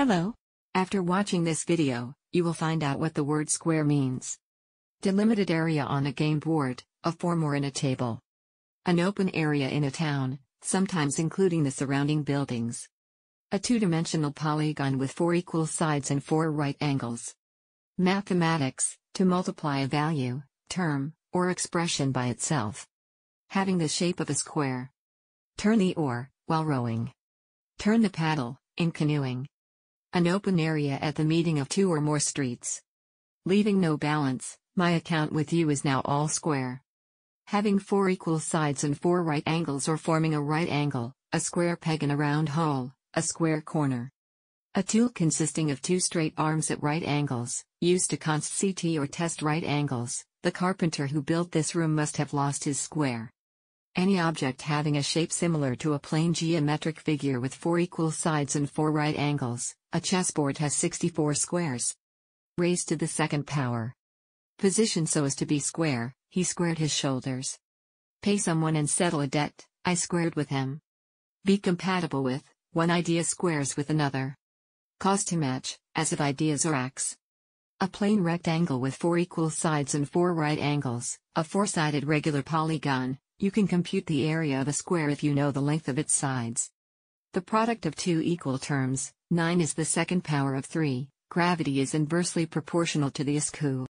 Hello. After watching this video, you will find out what the word square means. Delimited area on a game board, a form or in a table. An open area in a town, sometimes including the surrounding buildings. A two-dimensional polygon with four equal sides and four right angles. Mathematics, to multiply a value, term, or expression by itself. Having the shape of a square. Turn the oar, while rowing. Turn the paddle, in canoeing. An open area at the meeting of two or more streets. Leaving no balance, my account with you is now all square. Having four equal sides and four right angles or forming a right angle, a square peg in a round hole, a square corner. A tool consisting of two straight arms at right angles, used to const or test right angles. The carpenter who built this room must have lost his square. Any object having a shape similar to a plain geometric figure with four equal sides and four right angles, a chessboard has 64 squares. Raised to the second power. Positioned so as to be square, he squared his shoulders. Pay someone and settle a debt, I squared with him. Be compatible with, one idea squares with another. Cause to match, as if ideas are acts. A plain rectangle with four equal sides and four right angles, a four-sided regular polygon. You can compute the area of a square if you know the length of its sides. The product of two equal terms, 9 is the second power of 3, gravity is inversely proportional to the skew.